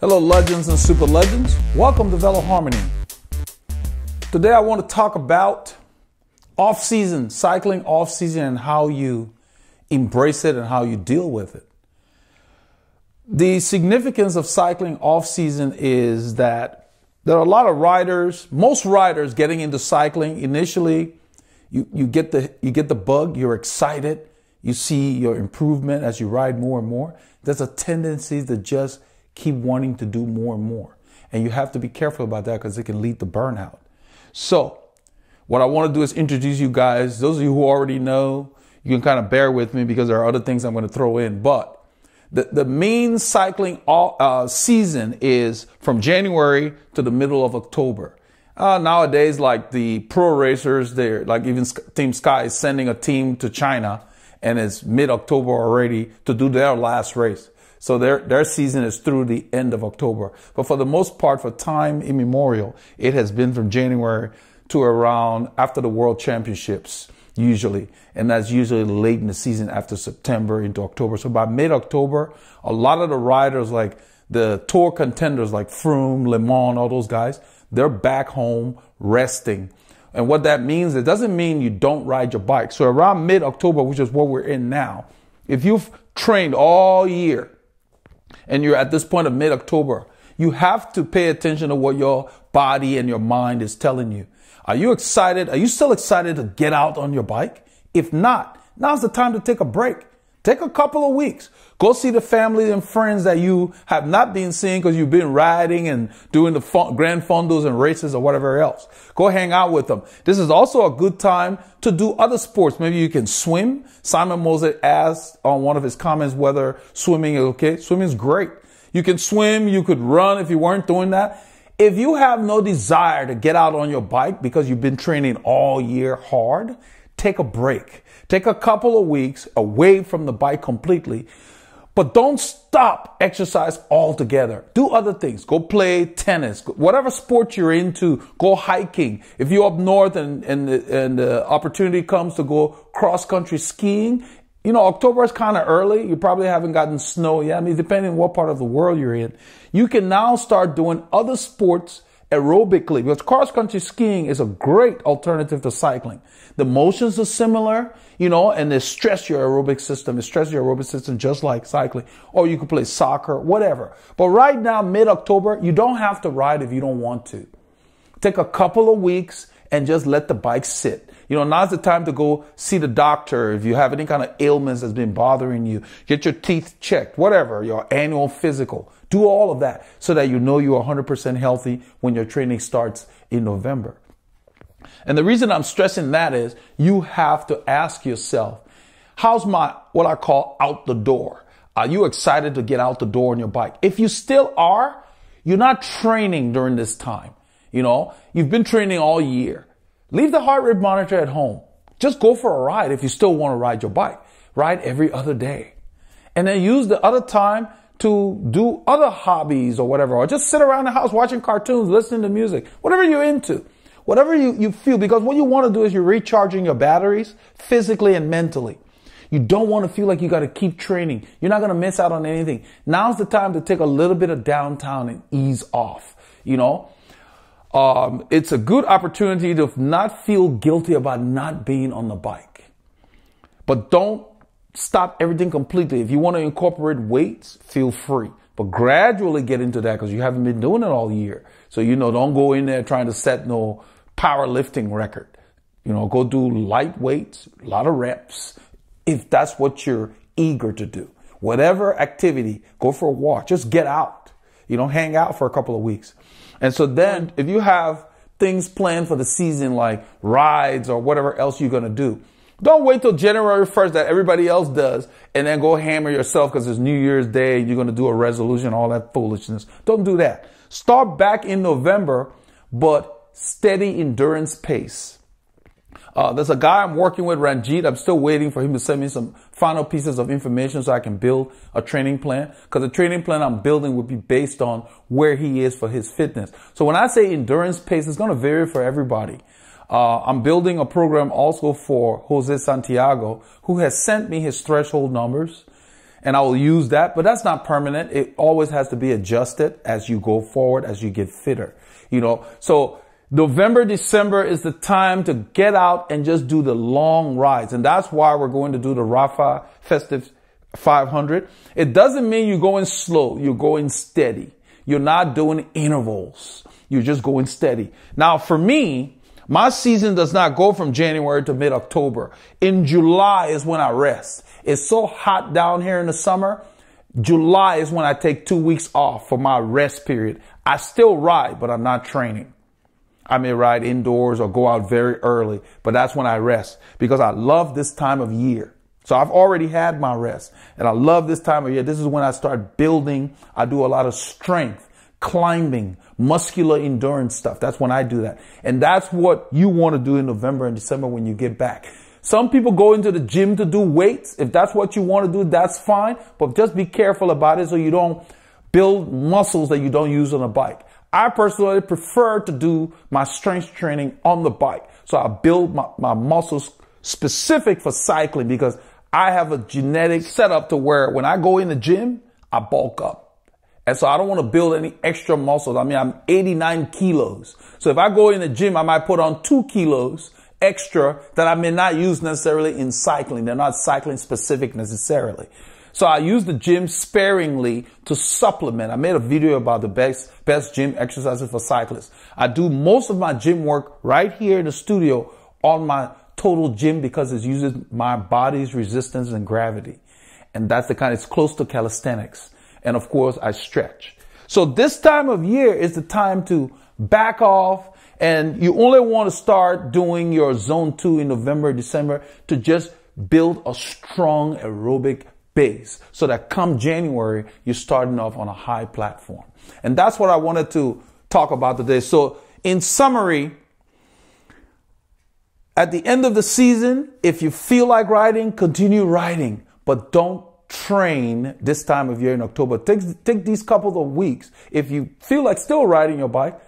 Hello legends and super legends, welcome to Velo Harmony. Today I want to talk about off-season, cycling off-season and how you embrace it and how you deal with it. The significance of cycling off-season is that there are a lot of riders, most riders getting into cycling initially, you get the bug, you're excited, you see your improvement as you ride more and more. There's a tendency to just keep wanting to do more and more. And you have to be careful about that because it can lead to burnout. So what I want to do is introduce you guys. Those of you who already know, you can kind of bear with me because there are other things I'm going to throw in. But the main cycling season is from January to the middle of October. Nowadays, like the pro racers, they're like even Team Sky is sending a team to China and it's mid-October already to do their last race. So their season is through the end of October. But for the most part, for time immemorial, it has been from January to around after the World Championships, usually. And that's usually late in the season after September into October. So by mid-October, a lot of the riders, like the tour contenders like Froome, LeMond, all those guys, they're back home resting. And what that means, it doesn't mean you don't ride your bike. So around mid-October, which is what we're in now, if you've trained all year and you're at this point of mid-October, you have to pay attention to what your body and your mind is telling you. Are you excited? Are you still excited to get out on your bike? If not, now's the time to take a break. Take a couple of weeks. Go see the family and friends that you have not been seeing because you've been riding and doing the grand fondos and races or whatever else. Go hang out with them. This is also a good time to do other sports. Maybe you can swim. Simon Moses asked on one of his comments whether swimming is okay. Swimming is great. You can swim. You could run if you weren't doing that. If you have no desire to get out on your bike because you've been training all year hard, take a break. Take a couple of weeks away from the bike completely, but don't stop exercise altogether. Do other things. Go play tennis, whatever sport you're into, go hiking. If you're up north and the opportunity comes to go cross-country skiing, you know, October is kind of early. You probably haven't gotten snow yet. I mean, depending on what part of the world you're in, you can now start doing other sports aerobically, because cross-country skiing is a great alternative to cycling. The motions are similar, you know, and they stress your aerobic system. It stresses your aerobic system just like cycling. Or you can play soccer, whatever. But right now, mid-October, you don't have to ride if you don't want to. Take a couple of weeks and just let the bike sit. You know, now's the time to go see the doctor if you have any kind of ailments that's been bothering you. Get your teeth checked, whatever, your annual physical. Do all of that so that you know you're 100% healthy when your training starts in November. And the reason I'm stressing that is you have to ask yourself, how's my, what I call out the door? Are you excited to get out the door on your bike? If you still are, you're not training during this time. You know, you've been training all year. Leave the heart rate monitor at home. Just go for a ride if you still want to ride your bike. Ride every other day. And then use the other time to do other hobbies or whatever. Or just sit around the house watching cartoons, listening to music. Whatever you're into. Whatever you feel. Because what you want to do is you're recharging your batteries physically and mentally. You don't want to feel like you got to keep training. You're not going to miss out on anything. Now's the time to take a little bit of downtime and ease off. You know? It's a good opportunity to not feel guilty about not being on the bike. But don't stop everything completely. If you want to incorporate weights, feel free. But gradually get into that because you haven't been doing it all year. So, you know, don't go in there trying to set no powerlifting record. You know, go do light weights, a lot of reps, if that's what you're eager to do. Whatever activity, go for a walk. Just get out. You know, hang out for a couple of weeks. And so then if you have things planned for the season, like rides or whatever else you're going to do, don't wait till January 1st that everybody else does and then go hammer yourself because it's New Year's Day and you're going to do a resolution, all that foolishness. Don't do that. Start back in November, but steady endurance pace. There's a guy I'm working with, Ranjit. I'm still waiting for him to send me some final pieces of information so I can build a training plan, because the training plan I'm building would be based on where he is for his fitness. So when I say endurance pace, it's going to vary for everybody. I'm building a program also for Jose Santiago, who has sent me his threshold numbers. and I will use that, but that's not permanent. It always has to be adjusted as you go forward, as you get fitter, you know. So November, December is the time to get out and just do the long rides. And that's why we're going to do the Rafa Festive 500. It doesn't mean you're going slow. You're going steady. You're not doing intervals. You're just going steady. Now, for me, my season does not go from January to mid-October. In July is when I rest. It's so hot down here in the summer. July is when I take 2 weeks off for my rest period. I still ride, but I'm not training. I may ride indoors or go out very early, but that's when I rest because I love this time of year. So I've already had my rest and I love this time of year. This is when I start building. I do a lot of strength, climbing, muscular endurance stuff. That's when I do that. And that's what you want to do in November and December when you get back. Some people go into the gym to do weights. If that's what you want to do, that's fine. But just be careful about it so you don't build muscles that you don't use on a bike. I personally prefer to do my strength training on the bike. So I build my muscles specific for cycling because I have a genetic setup to where when I go in the gym, I bulk up. And so I don't want to build any extra muscles. I mean, I'm 89 kilos. So if I go in the gym, I might put on 2 kilos extra that I may not use necessarily in cycling. They're not cycling specific necessarily. So I use the gym sparingly to supplement. I made a video about the best gym exercises for cyclists. I do most of my gym work right here in the studio on my total gym because it uses my body's resistance and gravity. And that's the kind, it's close to calisthenics. And of course, I stretch. So this time of year is the time to back off. And you only want to start doing your zone 2 in November, December to just build a strong aerobic base so that come January, you're starting off on a high platform. And that's what I wanted to talk about today. So in summary, at the end of the season, if you feel like riding, continue riding, but don't train this time of year in October. Take these couple of weeks. If you feel like still riding your bike,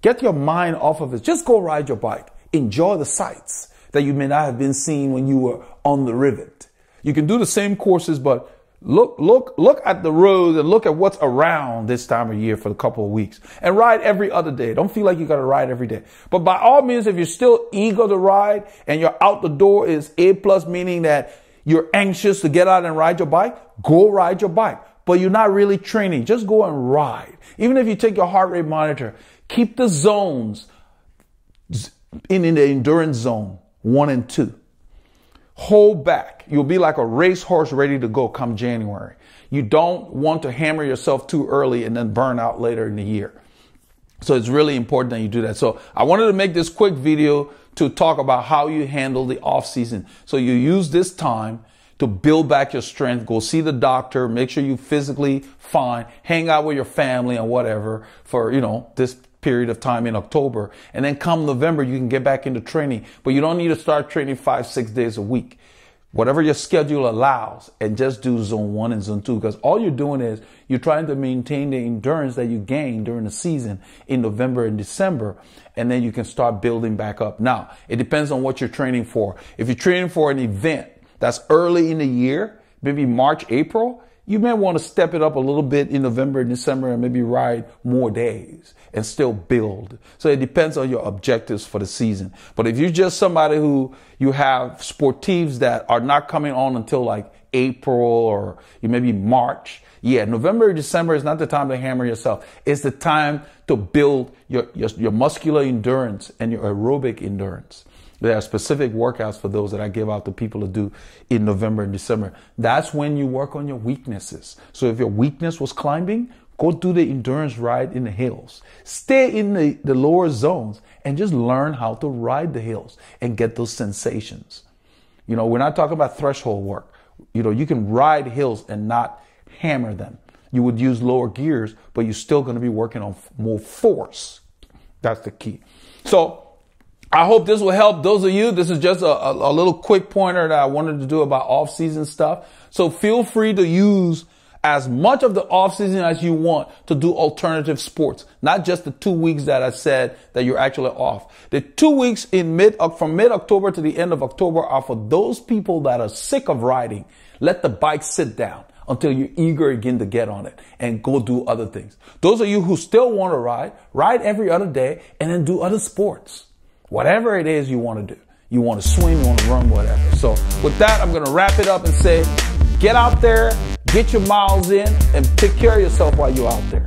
get your mind off of it. Just go ride your bike. Enjoy the sights that you may not have been seeing when you were on the rivet. You can do the same courses, but look at the roads and look at what's around this time of year for a couple of weeks and ride every other day. Don't feel like you got to ride every day. But by all means, if you're still eager to ride and you're out the door is A+, meaning that you're anxious to get out and ride your bike, go ride your bike. But you're not really training. Just go and ride. Even if you take your heart rate monitor, keep the zones in the endurance zone 1 and 2. Hold back. You'll be like a racehorse ready to go come January. You don't want to hammer yourself too early and then burn out later in the year. So it's really important that you do that. So I wanted to make this quick video to talk about how you handle the off season. So you use this time to build back your strength, go see the doctor, make sure you're physically fine, hang out with your family and whatever for, you know, this period of time in October. And then come November, you can get back into training, but you don't need to start training 5-6 days a week. Whatever your schedule allows, and just do zone 1 and zone 2, because all you're doing is you're trying to maintain the endurance that you gain during the season in November and December, and then you can start building back up. Now, it depends on what you're training for. If you're training for an event that's early in the year, maybe March, April, you may want to step it up a little bit in November and December and maybe ride more days and still build. So it depends on your objectives for the season. But if you're just somebody who you have sportives that are not coming on until like April or maybe March, yeah, November or December is not the time to hammer yourself. It's the time to build your muscular endurance and your aerobic endurance. There are specific workouts for those that I give out to people to do in November and December. That's when you work on your weaknesses. So if your weakness was climbing, go do the endurance ride in the hills. Stay in the lower zones and just learn how to ride the hills and get those sensations. You know, we're not talking about threshold work. You know, you can ride hills and not hammer them. You would use lower gears, but you're still going to be working on more force. That's the key. So I hope this will help those of you. This is just a little quick pointer that I wanted to do about off-season stuff. So feel free to use as much of the off-season as you want to do alternative sports, not just the 2 weeks that I said that you're actually off. The 2 weeks from mid-October to the end of October are for those people that are sick of riding. Let the bike sit down until you're eager again to get on it and go do other things. Those of you who still want to ride every other day and then do other sports. Whatever it is you want to do. You want to swim, you want to run, whatever. So with that, I'm going to wrap it up and say, get out there, get your miles in, and take care of yourself while you're out there.